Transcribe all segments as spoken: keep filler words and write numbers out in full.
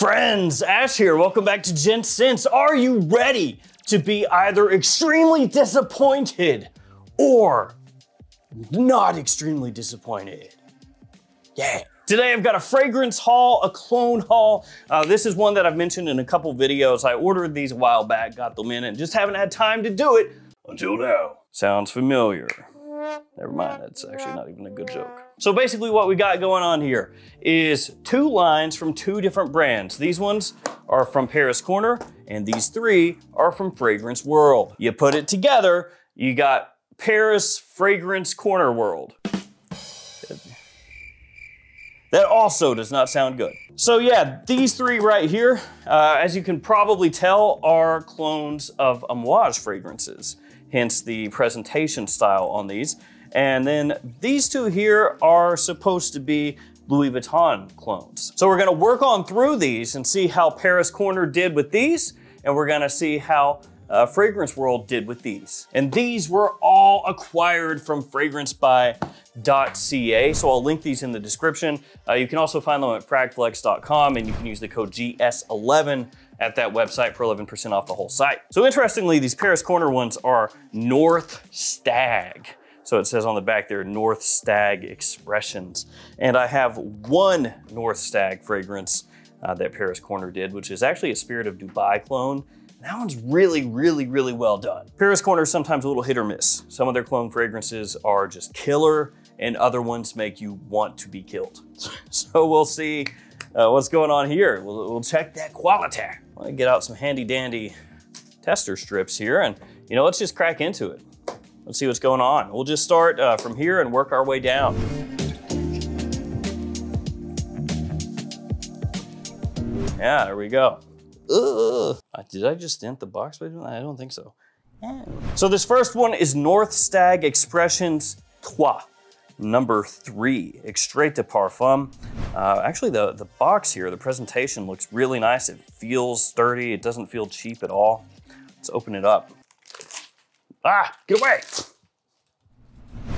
Friends, Ash here. Welcome back to Gent Sense. Are you ready to be either extremely disappointed or not extremely disappointed? Yeah. Today I've got a fragrance haul, a clone haul. Uh, this is one that I've mentioned in a couple videos. I ordered these a while back, got them in, and just haven't had time to do it until now. Sounds familiar. Never mind, that's actually not even a good joke. So basically what we got going on here is two lines from two different brands. These ones are from Paris Corner and these three are from Fragrance World. You put it together, you got Paris Fragrance Corner World. That also does not sound good. So yeah, these three right here, uh, as you can probably tell, are clones of Amouage fragrances. Hence the presentation style on these. And then these two here are supposed to be Louis Vuitton clones. So we're gonna work on through these and see how Paris Corner did with these, and we're gonna see how uh, Fragrance World did with these. And these were all acquired from fragrance by dot c a, so I'll link these in the description. Uh, you can also find them at frag flex dot com, and you can use the code G S eleven at that website for eleven percent off the whole site. So interestingly, these Paris Corner ones are North Stag. So it says on the back there, North Stag Expressions. And I have one North Stag fragrance uh, that Paris Corner did, which is actually a Spirit of Dubai clone. That one's really, really, really well done. Paris Corner is sometimes a little hit or miss. Some of their clone fragrances are just killer and other ones make you want to be killed. So we'll see uh, what's going on here. We'll, we'll check that quality. I'm gonna get out some handy dandy tester strips here and, you know, let's just crack into it. Let's see what's going on. We'll just start uh, from here and work our way down. Yeah, there we go. Ugh. Did I just dent the box? I don't think so. Yeah. So this first one is North Stag Expressions Trois, number three, Extrait de Parfum. Uh, actually, the, the box here, the presentation looks really nice. It feels sturdy. It doesn't feel cheap at all. Let's open it up. Ah, get away.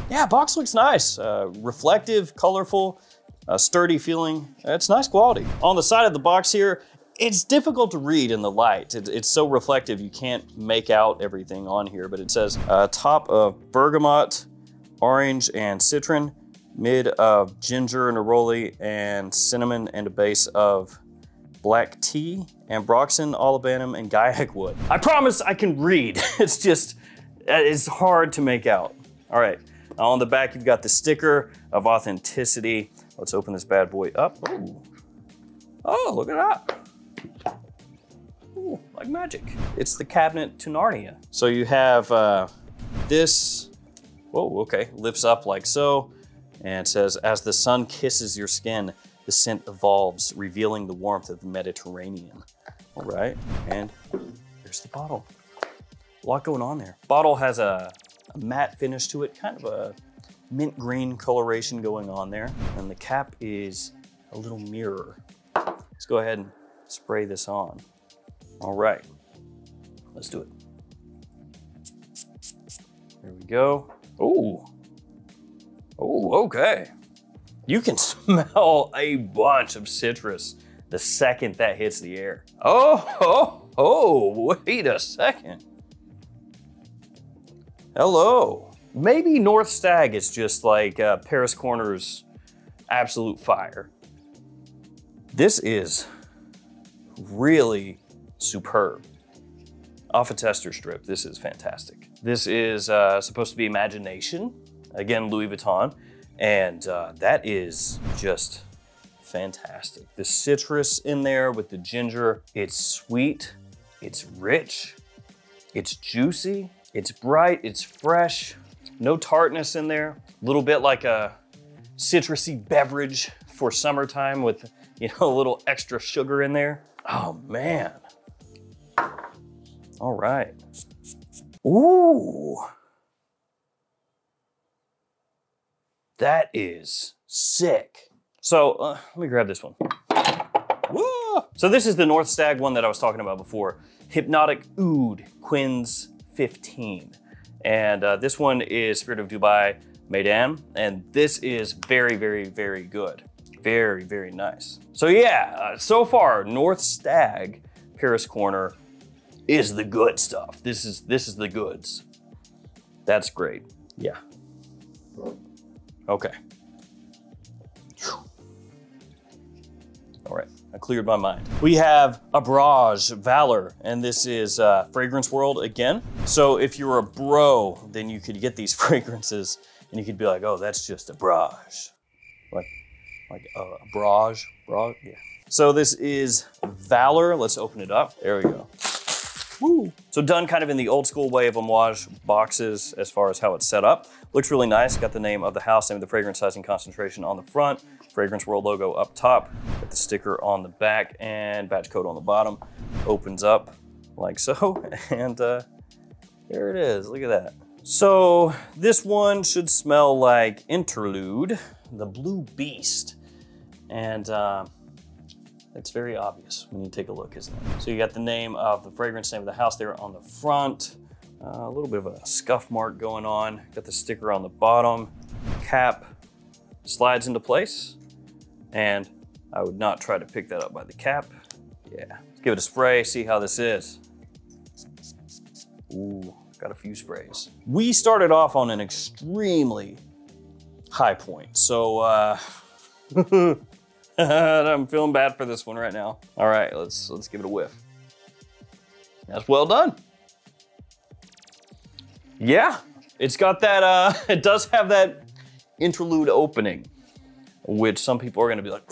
Yeah, box looks nice. Uh, reflective, colorful, uh, sturdy feeling. It's nice quality. On the side of the box here, it's difficult to read in the light. It, it's so reflective, you can't make out everything on here, but it says uh, top of bergamot, orange and citron, mid of ginger and neroli and cinnamon, and a base of black tea, ambroxan, olibanum, and gaiac wood. I promise I can read. It's just, it's hard to make out. All right, now on the back, you've got the sticker of authenticity. Let's open this bad boy up. Ooh. Oh, look at that. Ooh, like magic. It's the cabinet to Narnia. So you have uh, this. Whoa, okay, lifts up like so, and it says, as the sun kisses your skin, the scent evolves, revealing the warmth of the Mediterranean. All right, and there's the bottle. A lot going on there. Bottle has a, a matte finish to it, kind of a mint green coloration going on there. And the cap is a little mirror. Let's go ahead and spray this on. All right, let's do it. There we go. Oh, oh, okay. You can smell a bunch of citrus the second that hits the air. Oh, oh, oh, wait a second. Hello. Maybe North Stag is just like uh, Paris Corner's absolute fire. This is really superb. Off a tester strip, this is fantastic. This is uh, supposed to be Imagination, again, Louis Vuitton, and uh, that is just fantastic. The citrus in there with the ginger, it's sweet, it's rich, it's juicy, it's bright, it's fresh, no tartness in there. A little bit like a citrusy beverage for summertime with, you know, a little extra sugar in there. Oh man. All right. Ooh. That is sick. So uh, let me grab this one. Whoa. So this is the North Stag one that I was talking about before. Hypnotic Oud Queens fifteen. And uh, this one is Spirit of Dubai, Maydan. And this is very, very, very good. very, very nice. So yeah, uh, so far, North Stag Paris Corner is the good stuff. This is, this is the goods. That's great. Yeah. Okay. All right, I cleared my mind. We have Abraj Valor, and this is uh, Fragrance World again. So if you're a bro, then you could get these fragrances and you could be like, oh, that's just Abraj. Like, like uh, Abraj, Abraj, yeah. So this is Valor. Let's open it up. There we go. Woo. So done kind of in the old school way of Amouage boxes as far as how it's set up. Looks really nice. Got the name of the house, name of the fragrance, size and concentration on the front. Fragrance World logo up top, with the sticker on the back and batch code on the bottom. Opens up like so, and uh, there it is, look at that. So this one should smell like Interlude, the Blue Beast. And uh, it's very obvious when you take a look, isn't it? So you got the name of the fragrance, name of the house there on the front. Uh, a little bit of a scuff mark going on. Got the sticker on the bottom, cap slides into place. And I would not try to pick that up by the cap. Yeah, let's give it a spray, see how this is. Ooh, got a few sprays. We started off on an extremely high point. So uh, I'm feeling bad for this one right now. All right, let's, let's give it a whiff. That's well done. Yeah, it's got that, uh, it does have that interlude opening, which some people are gonna be like,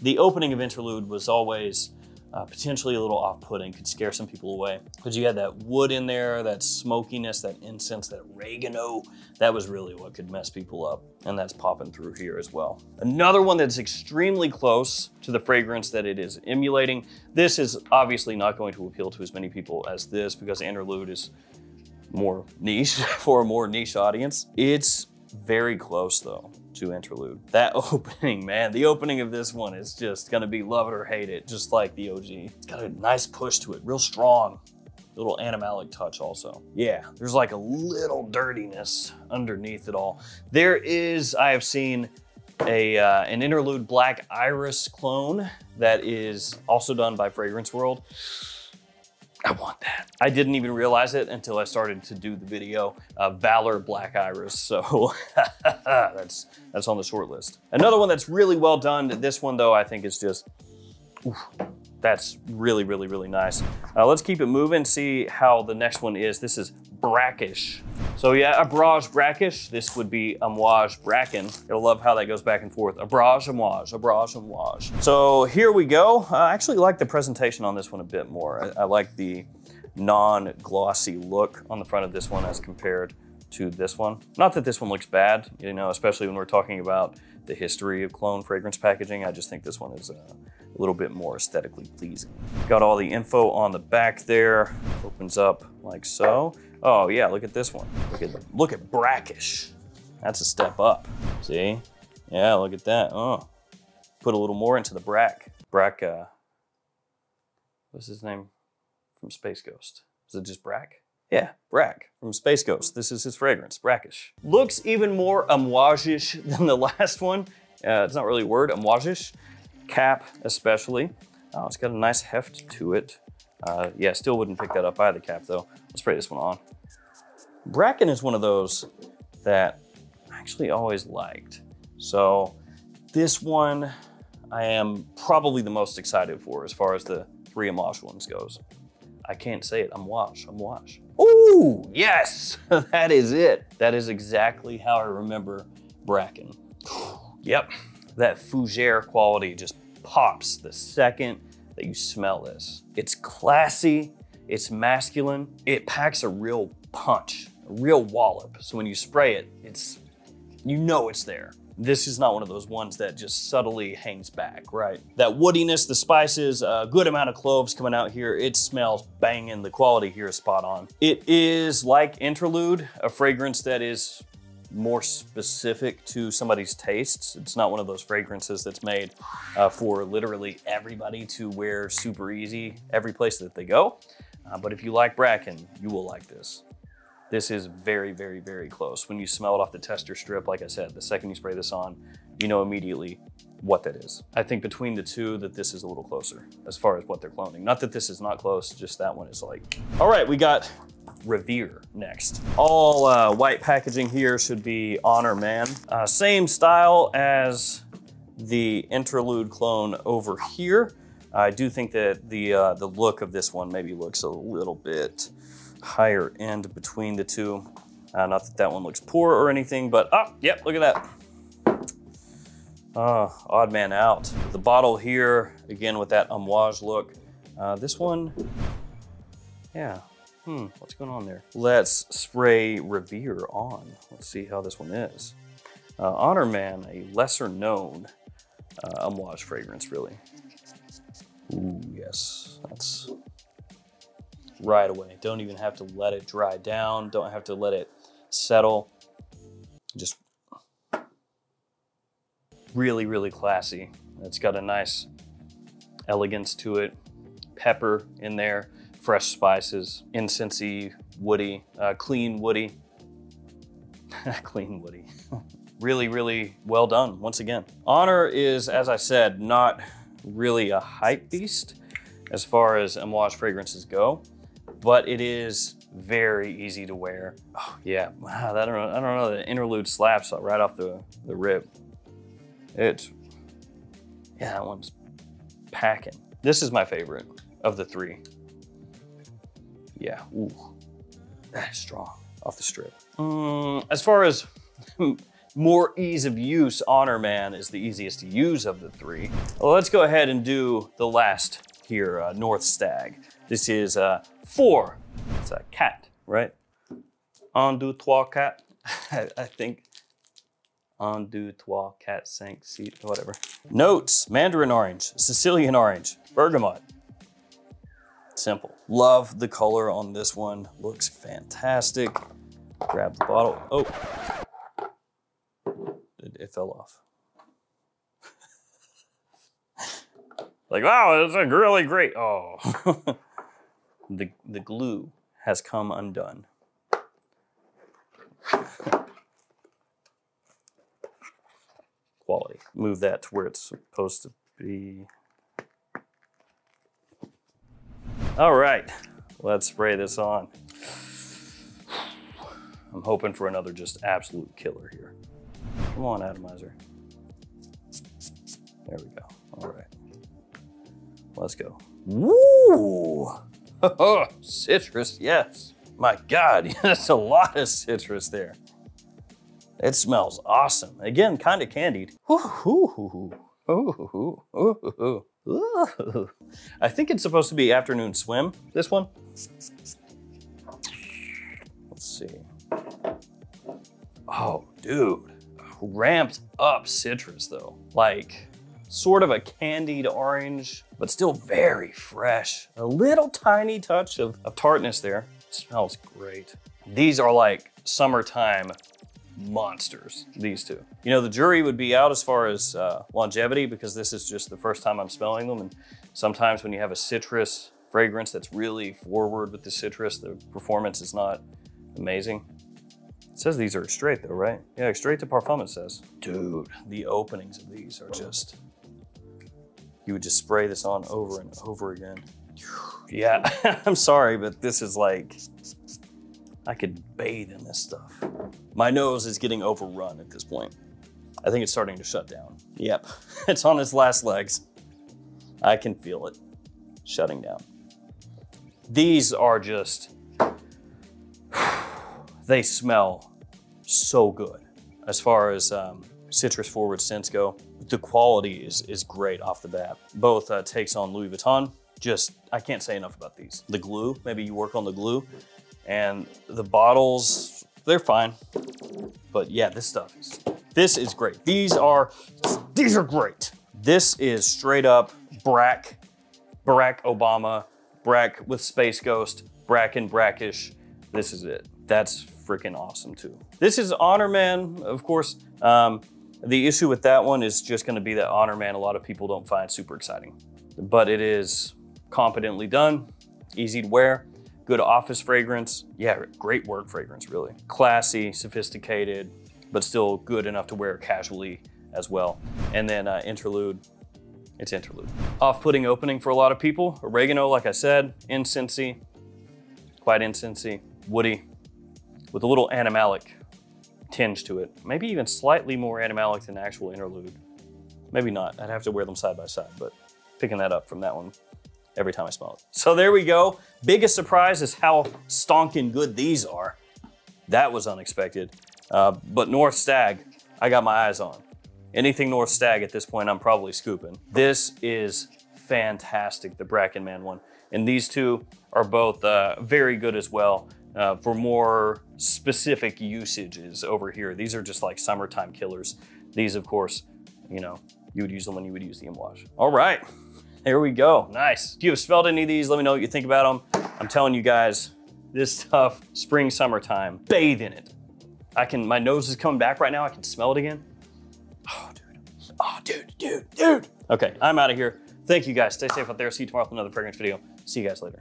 the opening of Interlude was always uh, potentially a little off-putting, could scare some people away. Because you had that wood in there, that smokiness, that incense, that oregano, that was really what could mess people up. And that's popping through here as well. Another one that's extremely close to the fragrance that it is emulating. This is obviously not going to appeal to as many people as this because Interlude is more niche, for a more niche audience. It's very close though to Interlude. That opening, man, the opening of this one is just gonna be love it or hate it, just like the O G. It's got a nice push to it, real strong. Little animalic touch also. Yeah, there's like a little dirtiness underneath it all. There is, I have seen a uh, an Interlude Black Iris clone that is also done by Fragrance World. I want that. I didn't even realize it until I started to do the video, uh, Valor Black Iris, so that's that's on the short list. Another one that's really well done, this one though I think is just, oof, that's really, really, really nice. Uh, let's keep it moving, see how the next one is. This is Brackish. So yeah, Abraj Brackish, this would be Amouage Bracken. You'll love how that goes back and forth. Abraj, Amouage, Abraj, Amouage. So here we go. I actually like the presentation on this one a bit more. I, I like the non-glossy look on the front of this one as compared to this one. Not that this one looks bad, you know, especially when we're talking about the history of clone fragrance packaging. I just think this one is a, a little bit more aesthetically pleasing. Got all the info on the back there. Opens up like so. Oh yeah, look at this one. Look at, look at Brackish. That's a step up, see? Yeah, look at that, oh. Put a little more into the Brack. Brack, uh, what's his name from Space Ghost? Is it just Brack? Yeah, Brack from Space Ghost. This is his fragrance, Brackish. Looks even more Amouage-ish than the last one. Uh, it's not really a word, Amouage-ish. Cap especially. Oh, it's got a nice heft to it. Uh, yeah, still wouldn't pick that up by the cap though. Let's spray this one on. Bracken is one of those that I actually always liked. So this one I am probably the most excited for as far as the three Amouage ones goes. I can't say it, Amouage, Amouage. Ooh, yes, that is it. That is exactly how I remember Bracken. Yep, that fougere quality just pops the second that you smell this. It's classy, it's masculine, it packs a real punch, a real wallop. So when you spray it, it's, you know it's there. This is not one of those ones that just subtly hangs back, right? That woodiness, the spices, a good amount of cloves coming out here. It smells banging, the quality here is spot on. It is like Interlude, a fragrance that is more specific to somebody's tastes. It's not one of those fragrances that's made uh, for literally everybody to wear super easy every place that they go. Uh, but if you like Bracken, you will like this. This is very, very, very close. When you smell it off the tester strip, like I said, the second you spray this on, you know immediately what that is. I think between the two that this is a little closer as far as what they're cloning. Not that this is not close, just that one is like. All right, we got Revere next. All uh, white packaging here should be Honor Man. Uh, same style as the Interlude clone over here. I do think that the, uh, the look of this one maybe looks a little bit higher end between the two. Uh, not that that one looks poor or anything, but oh, yep, look at that. Oh, odd man out. The bottle here, again with that Amouage look. Uh, this one, yeah, hmm, what's going on there? Let's spray Revere on. Let's see how this one is. Uh, Honor Man, a lesser known uh, Amouage fragrance, really. Ooh, yes, that's right away. Don't even have to let it dry down. Don't have to let it settle. Just really, really classy. It's got a nice elegance to it. Pepper in there, fresh spices, incensey, woody, uh, clean woody. Clean woody. Really, really well done once again. Honor is, as I said, not really a hype beast as far as Amouage fragrances go, but it is very easy to wear. Oh yeah, wow, I don't know, I don't know, the Interlude slaps right off the, the rib. It's, yeah, that one's packing. This is my favorite of the three. Yeah, ooh, that is strong off the strip. Um, as far as more ease of use, Honor Man is the easiest to use of the three. Well, let's go ahead and do the last here, uh, North Stag. This is uh, four, it's a cat, right? Un, deux, trois, quatre, I, I think. Un, deux, trois, quatre, cinq, six, whatever. Notes, mandarin orange, Sicilian orange, bergamot. Simple. Love the color on this one. Looks fantastic. Grab the bottle. Oh, it, it fell off. Like, wow, it's like really great. Oh, the, the glue has come undone. Quality. Move that to where it's supposed to be. All right, let's spray this on. I'm hoping for another just absolute killer here. Come on, atomizer. There we go. All right, let's go. Woo! Citrus, yes. My God, that's a lot of citrus there. It smells awesome. Again, kind of candied. I think it's supposed to be Afternoon Swim, this one. Let's see. Oh, dude. Ramped up citrus though. Like sort of a candied orange, but still very fresh. A little tiny touch of, of tartness there. Smells great. These are like summertime monsters, these two. You know, the jury would be out as far as uh, longevity, because this is just the first time I'm smelling them. And sometimes when you have a citrus fragrance that's really forward with the citrus, the performance is not amazing. It says these are straight though, right? Yeah, straight to parfum it says. Dude, the openings of these are just, you would just spray this on over and over again. Yeah, I'm sorry, but this is like, I could bathe in this stuff. My nose is getting overrun at this point. I think it's starting to shut down. Yep, it's on its last legs. I can feel it shutting down. These are just, they smell so good as far as um, citrus forward scents go. The quality is, is great off the bat. Both uh, takes on Louis Vuitton. Just, I can't say enough about these. The glue, maybe you work on the glue. And the bottles, they're fine. But yeah, this stuff is, this is great. These are, these are great. This is straight up Brack, Barack Obama, Brack with Space Ghost, Bracken Brackish. This is it. That's freaking awesome too. This is Honor Man, of course. Um, the issue with that one is just gonna be that Honor Man a lot of people don't find super exciting, but it is competently done, easy to wear. Good office fragrance. Yeah, great work fragrance, really. Classy, sophisticated, but still good enough to wear casually as well. And then uh, Interlude, it's Interlude. Off-putting opening for a lot of people. Oregano, like I said, incensey, quite incensey, woody, with a little animalic tinge to it. Maybe even slightly more animalic than the actual Interlude. Maybe not, I'd have to wear them side by side, but picking that up from that one every time I smell it. So there we go. Biggest surprise is how stonking good these are. That was unexpected. Uh, but North Stag, I got my eyes on. Anything North Stag at this point, I'm probably scooping. This is fantastic, the Bracken Man one. And these two are both uh, very good as well uh, for more specific usages over here. These are just like summertime killers. These, of course, you know, you would use them when you would use the Amouage. All right, there we go, nice. If you have smelled any of these, let me know what you think about them. I'm telling you guys, this stuff, spring, summertime, bathe in it. I can, my nose is coming back right now. I can smell it again. Oh, dude, oh, dude, dude, dude. Okay, I'm out of here. Thank you guys, stay safe out there. See you tomorrow with another fragrance video. See you guys later.